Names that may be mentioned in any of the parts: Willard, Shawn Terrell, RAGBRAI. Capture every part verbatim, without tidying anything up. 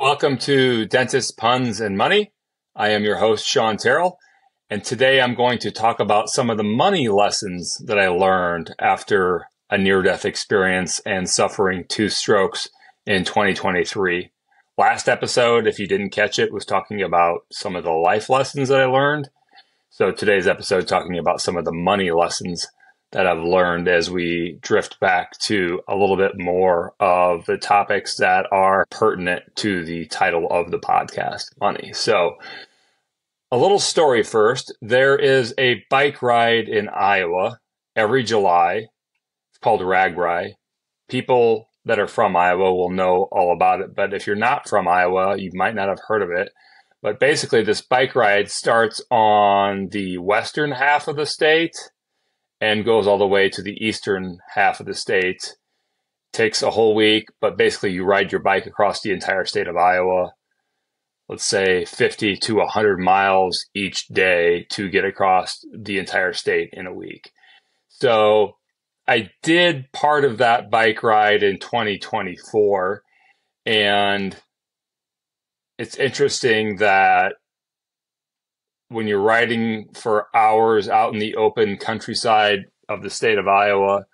Welcome to Dentist Puns and Money. I am your host, Shawn Terrell, and today I'm going to talk about some of the money lessons that I learned after a near-death experience and suffering two strokes in twenty twenty-three. Last episode, if you didn't catch it, was talking about some of the life lessons that I learned. So today's episode talking about some of the money lessons that I've learned as we drift back to a little bit more of the topics that are pertinent to the title of the podcast, money. So a little story first. There is a bike ride in Iowa every July. It's called RAGBRAI. People that are from Iowa will know all about it, but if you're not from Iowa, you might not have heard of it. But basically, this bike ride starts on the western half of the state and goes all the way to the eastern half of the state. Takes a whole week, but basically you ride your bike across the entire state of Iowa, let's say fifty to one hundred miles each day to get across the entire state in a week. So I did part of that bike ride in twenty twenty-four, and it's interesting that when you're riding for hours out in the open countryside of the state of Iowa,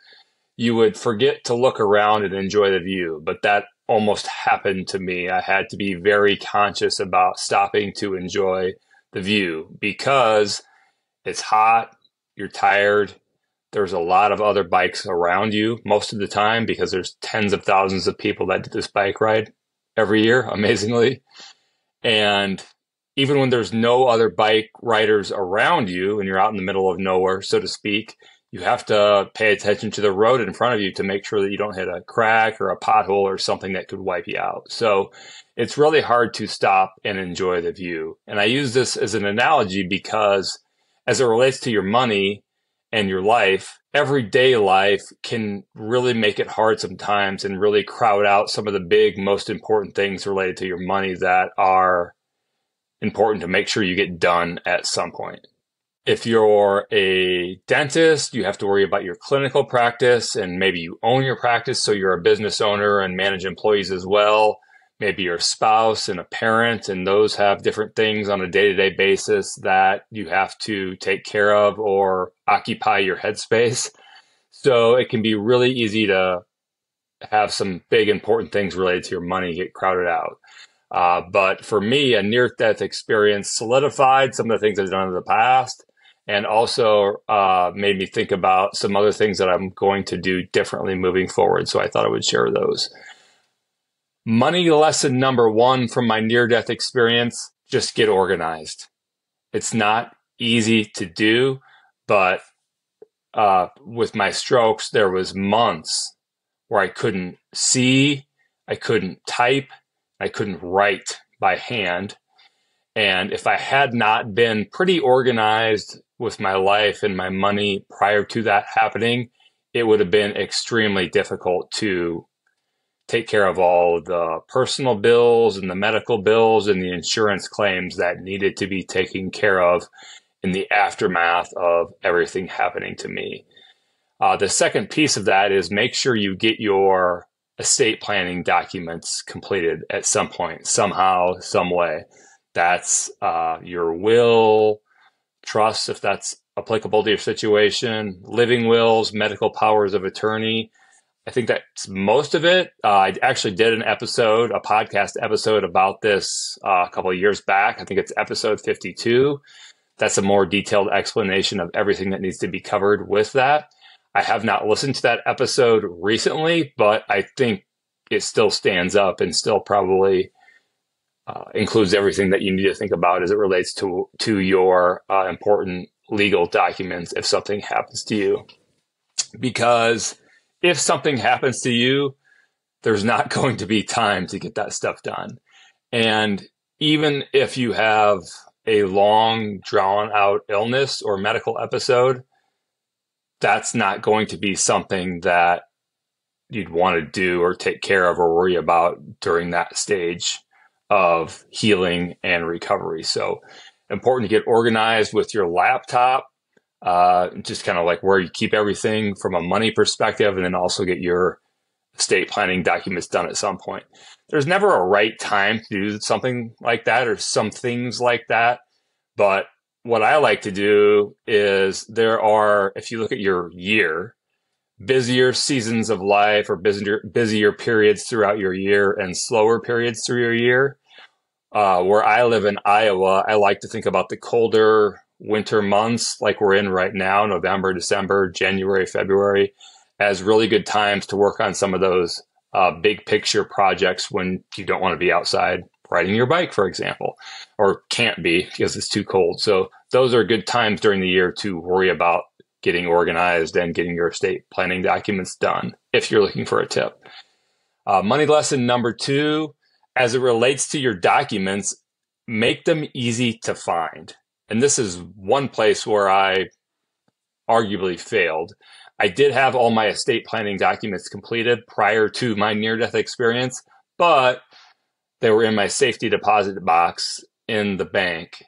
you would forget to look around and enjoy the view. But that almost happened to me. I had to be very conscious about stopping to enjoy the view because it's hot, you're tired, there's a lot of other bikes around you most of the time because there's tens of thousands of people that do this bike ride every year, amazingly. And even when there's no other bike riders around you and you're out in the middle of nowhere, so to speak, you have to pay attention to the road in front of you to make sure that you don't hit a crack or a pothole or something that could wipe you out. So it's really hard to stop and enjoy the view. And I use this as an analogy because as it relates to your money and your life, everyday life can really make it hard sometimes and really crowd out some of the big, most important things related to your money that are important to make sure you get done at some point. If you're a dentist, you have to worry about your clinical practice, and maybe you own your practice, so you're a business owner and manage employees as well. Maybe you're a spouse and a parent, and those have different things on a day-to-day basis that you have to take care of or occupy your headspace. So it can be really easy to have some big important things related to your money get crowded out. Uh, but for me, a near-death experience solidified some of the things I've done in the past and also uh, made me think about some other things that I'm going to do differently moving forward. So I thought I would share those. Money lesson number one from my near-death experience, just get organized. It's not easy to do, but uh, with my strokes, there was months where I couldn't see, I couldn't type, I couldn't write by hand. And if I had not been pretty organized with my life and my money prior to that happening, it would have been extremely difficult to take care of all the personal bills and the medical bills and the insurance claims that needed to be taken care of in the aftermath of everything happening to me. Uh, the second piece of that is make sure you get your estate planning documents completed at some point, somehow, some way. That's uh, your will, trust, if that's applicable to your situation, living wills, medical powers of attorney. I think that's most of it. Uh, I actually did an episode, a podcast episode about this uh, a couple of years back. I think it's episode fifty-two. That's a more detailed explanation of everything that needs to be covered with that. I have not listened to that episode recently, but I think it still stands up and still probably uh, includes everything that you need to think about as it relates to, to your uh, important legal documents if something happens to you. Because if something happens to you, there's not going to be time to get that stuff done. And even if you have a long, drawn-out illness or medical episode, that's not going to be something that you'd want to do or take care of or worry about during that stage of healing and recovery. So important to get organized with your laptop, uh, just kind of like where you keep everything from a money perspective, and then also get your estate planning documents done at some point. There's never a right time to do something like that or some things like that. But what I like to do is there are, if you look at your year, busier seasons of life or busier, busier periods throughout your year and slower periods through your year. Uh, where I live in Iowa, I like to think about the colder winter months like we're in right now, November, December, January, February, as really good times to work on some of those uh, big picture projects when you don't want to be outside riding your bike, for example, or can't be because it's too cold. So those are good times during the year to worry about getting organized and getting your estate planning documents done if you're looking for a tip. Uh, money lesson number two, as it relates to your documents, make them easy to find. And this is one place where I arguably failed. I did have all my estate planning documents completed prior to my near-death experience, but they were in my safety deposit box in the bank,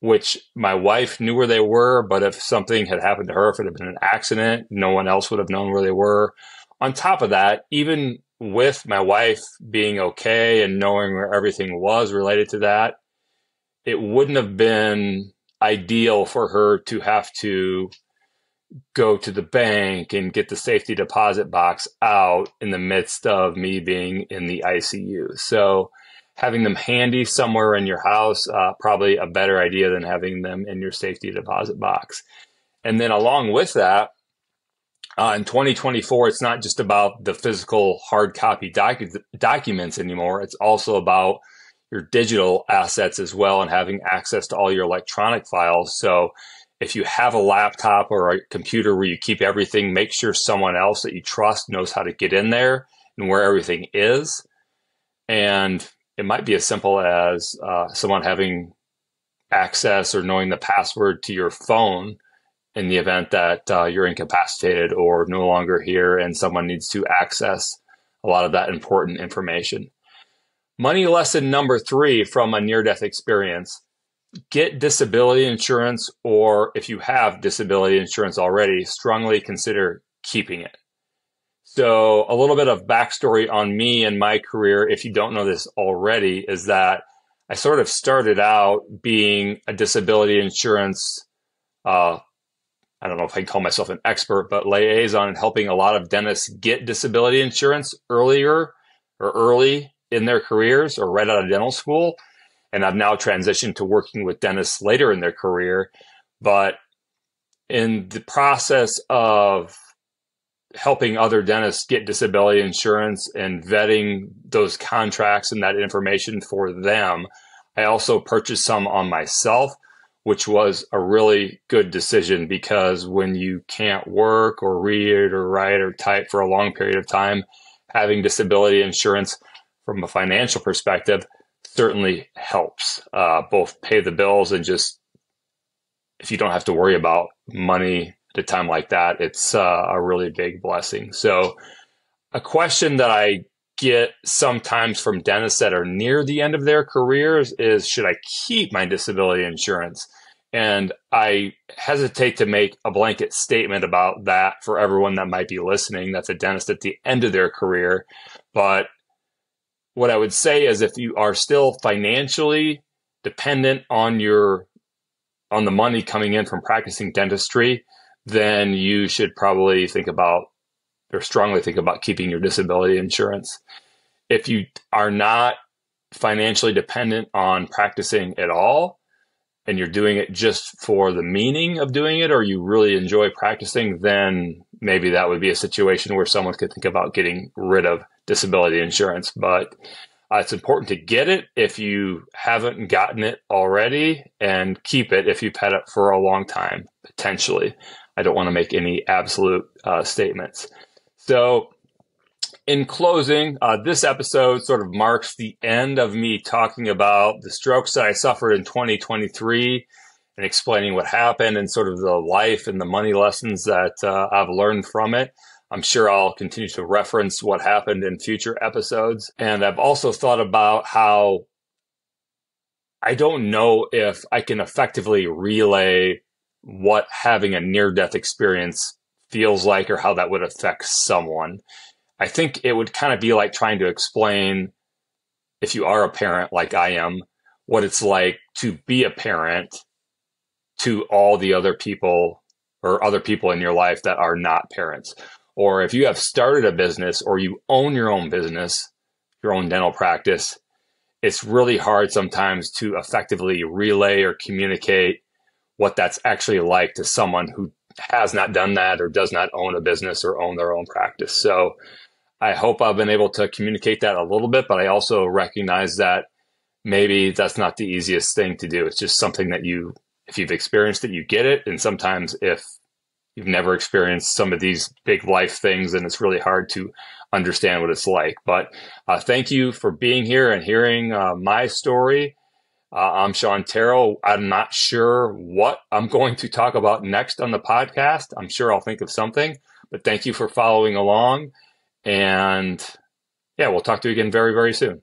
which my wife knew where they were, but if something had happened to her, if it had been an accident, no one else would have known where they were. On top of that, even with my wife being okay and knowing where everything was related to that, it wouldn't have been ideal for her to have to go to the bank and get the safety deposit box out in the midst of me being in the I C U. So having them handy somewhere in your house, uh, probably a better idea than having them in your safety deposit box. And then along with that, uh, in twenty twenty-four, it's not just about the physical hard copy docu documents anymore. It's also about your digital assets as well and having access to all your electronic files. So if you have a laptop or a computer where you keep everything, make sure someone else that you trust knows how to get in there and where everything is. And it might be as simple as uh, someone having access or knowing the password to your phone in the event that uh, you're incapacitated or no longer here and someone needs to access a lot of that important information. Money lesson number three from a near-death experience, get disability insurance, or if you have disability insurance already, strongly consider keeping it. So a little bit of backstory on me and my career, if you don't know this already, is that I sort of started out being a disability insurance, uh, I don't know if I can call myself an expert, but liaison and helping a lot of dentists get disability insurance earlier or early in their careers or right out of dental school. And I've now transitioned to working with dentists later in their career. But in the process of helping other dentists get disability insurance and vetting those contracts and that information for them, I also purchased some on myself, which was a really good decision because when you can't work or read or write or type for a long period of time, having disability insurance from a financial perspective certainly helps uh, both pay the bills and just if you don't have to worry about money at a time like that, it's uh, a really big blessing. So a question that I get sometimes from dentists that are near the end of their careers is, should I keep my disability insurance? And I hesitate to make a blanket statement about that for everyone that might be listening that's a dentist at the end of their career. But what I would say is if you are still financially dependent on your on the money coming in from practicing dentistry, then you should probably think about or strongly think about keeping your disability insurance. If you are not financially dependent on practicing at all and you're doing it just for the meaning of doing it or you really enjoy practicing, then maybe that would be a situation where someone could think about getting rid of disability insurance. But uh, it's important to get it if you haven't gotten it already and keep it if you've had it for a long time, potentially. I don't want to make any absolute uh, statements. So in closing, uh, this episode sort of marks the end of me talking about the strokes that I suffered in twenty twenty-three and explaining what happened and sort of the life and the money lessons that uh, I've learned from it. I'm sure I'll continue to reference what happened in future episodes. And I've also thought about how I don't know if I can effectively relay what having a near-death experience feels like or how that would affect someone. I think it would kind of be like trying to explain, if you are a parent like I am, what it's like to be a parent to all the other people or other people in your life that are not parents. Or if you have started a business or you own your own business, your own dental practice, it's really hard sometimes to effectively relay or communicate what that's actually like to someone who has not done that or does not own a business or own their own practice. So I hope I've been able to communicate that a little bit, but I also recognize that maybe that's not the easiest thing to do. It's just something that you, if you've experienced it, you get it. And sometimes if you've never experienced some of these big life things, then it's really hard to understand what it's like. But uh, thank you for being here and hearing uh, my story. Uh, I'm Shawn Terrell. I'm not sure what I'm going to talk about next on the podcast. I'm sure I'll think of something, but thank you for following along. And yeah, we'll talk to you again very, very soon.